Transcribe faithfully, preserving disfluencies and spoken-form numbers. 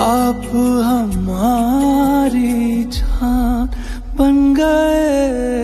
आप हमारी जान बन गए।